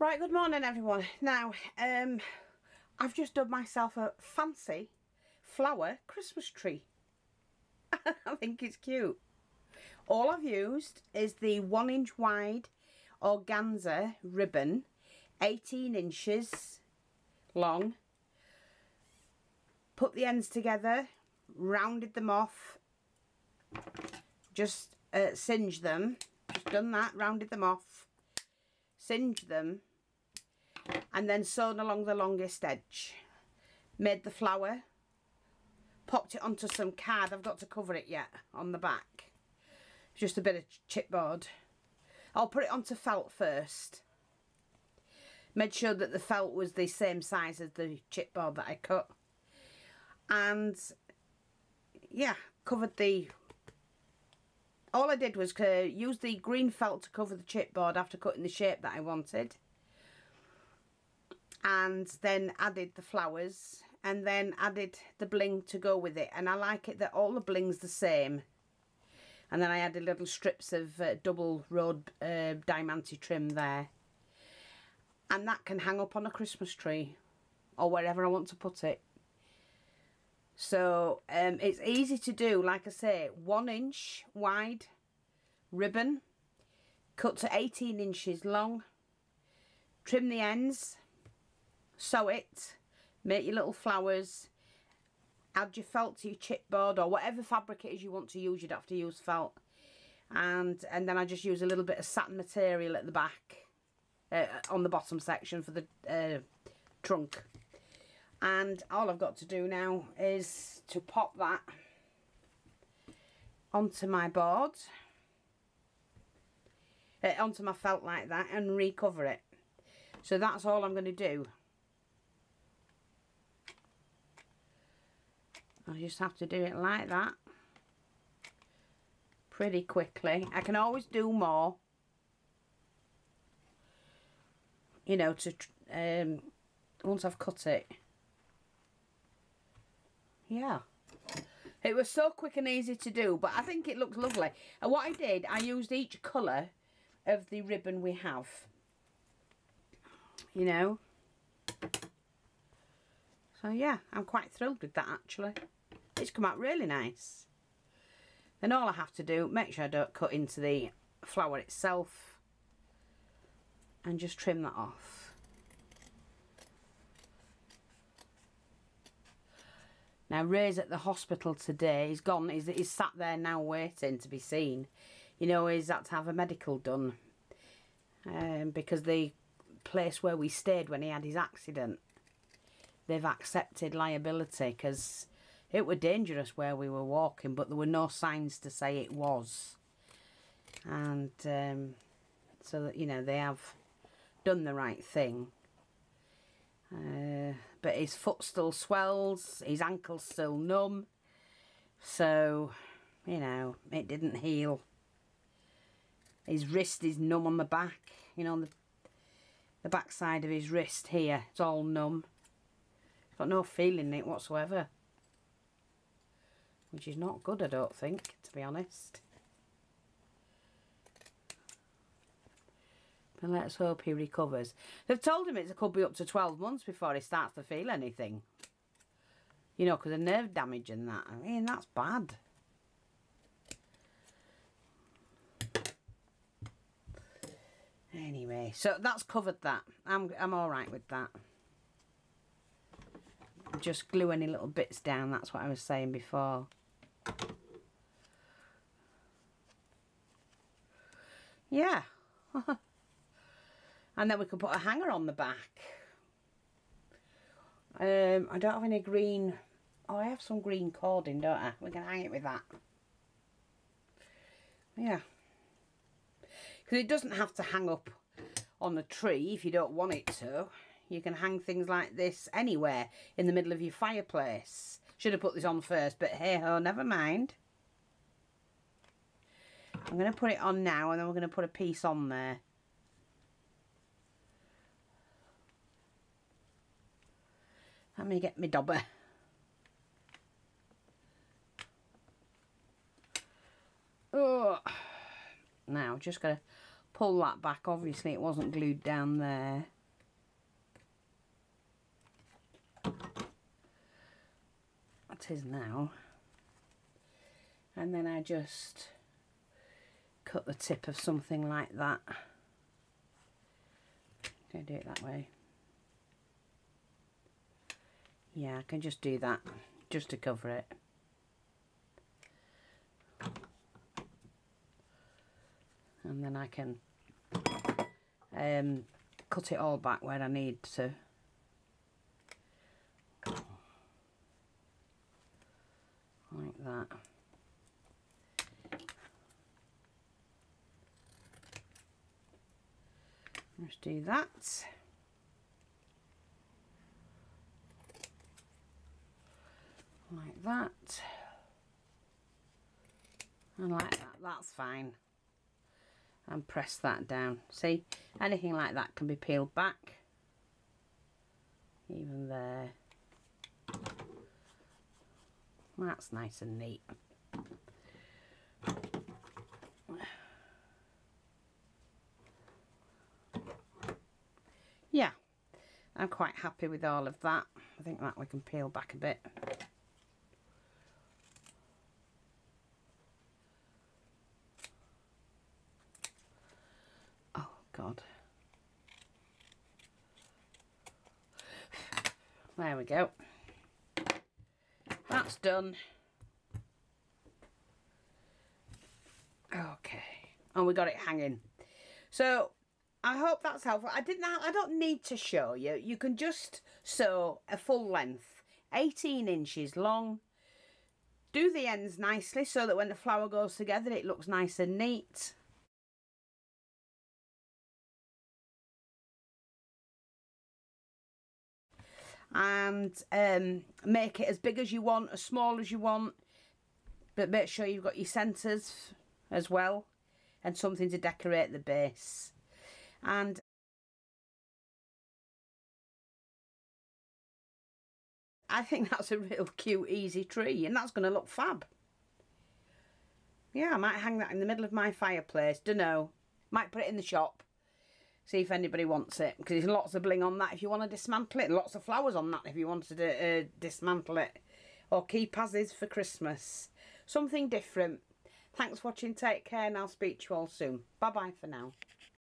Right, good morning everyone. Now, I've just done myself a fancy flower Christmas tree. I think it's cute. All I've used is the 1 inch wide organza ribbon, 18 inches long. Put the ends together, rounded them off, just singed them. Just done that, rounded them off, singed them, and then sewn along the longest edge. Made the flower, popped it onto some card. I've got to cover it yet on the back, just a bit of chipboard. I'll put it onto felt first. Made sure that the felt was the same size as the chipboard that I cut, and yeah, covered the... All I did was use the green felt to cover the chipboard after cutting the shape that I wanted, and then added the flowers, and then added the bling to go with it. And I like it that all the bling's the same. And then I added little strips of double rod diamante trim there, and that can hang up on a Christmas tree or wherever I want to put it. So it's easy to do. Like I say, 1 inch wide ribbon, cut to 18 inches long, trim the ends, sew it, make your little flowers, add your felt to your chipboard or whatever fabric it is you want to use. You'd have to use felt, and then I just use a little bit of satin material at the back, on the bottom section for the trunk. And all I've got to do now is to pop that onto my board, onto my felt like that, and recover it. So that's all I'm going to do. I just have to do it like that pretty quickly. I can always do more, you know, to once I've cut it. Yeah, it was so quick and easy to do, but I think it looks lovely. And what I did, I used each colour of the ribbon we have, you know. So yeah, I'm quite thrilled with that actually. It's come out really nice. Then all I have to do, make sure I don't cut into the flower itself, and just trim that off. Now Ray's at the hospital today. He's gone. He's sat there now waiting to be seen. You know, he's had to have a medical done because the place where we stayed when he had his accident, they've accepted liability because it were dangerous where we were walking, but there were no signs to say it was. And so that, you know, they have done the right thing. But his foot still swells, his ankle's still numb, so, you know, it didn't heal. His wrist is numb on the back, you know, on the back side of his wrist here, it's all numb. It's got no feeling in it whatsoever, which is not good, I don't think, to be honest. But let's hope he recovers. They've told him it could be up to 12 months before he starts to feel anything. You know, because of nerve damage and that. I mean, that's bad. Anyway, so that's covered that. I'm all right with that. Just glue any little bits down. That's what I was saying before. Yeah. And then we could put a hanger on the back. I don't have any green. Oh, I have some green cording, don't I? We can hang it with that. Yeah. Because it doesn't have to hang up on the tree if you don't want it to. You can hang things like this anywhere in the middle of your fireplace. Should have put this on first, but hey-ho, never mind. I'm going to put it on now, and then we're going to put a piece on there. Let me get my dobber. Oh, now just gonna pull that back. Obviously it wasn't glued down there. That is now. And then I just cut the tip of something like that. Don't do it that way. Yeah, I can just do that just to cover it. And then I can cut it all back where I need to. Like that. Let's do that. Like that. And like that. That's fine. And press that down. See, anything like that can be peeled back. Even there. That's nice and neat. Yeah, I'm quite happy with all of that. I think that we can peel back a bit. Oh God. There we go. That's done. Okay, and we got it hanging. So I hope that's helpful. I don't need to show you. You can just sew a full length, 18 inches long. Do the ends nicely so that when the flower goes together, it looks nice and neat. And make it as big as you want, as small as you want, but make sure you've got your centres as well and something to decorate the base. And I think that's a real cute, easy tree, and that's going to look fab. Yeah, I might hang that in the middle of my fireplace, dunno. Might put it in the shop. See if anybody wants it, because there's lots of bling on that if you want to dismantle it. Lots of flowers on that if you wanted to dismantle it. Or keep as is for Christmas. Something different. Thanks for watching. Take care, and I'll speak to you all soon. Bye-bye for now.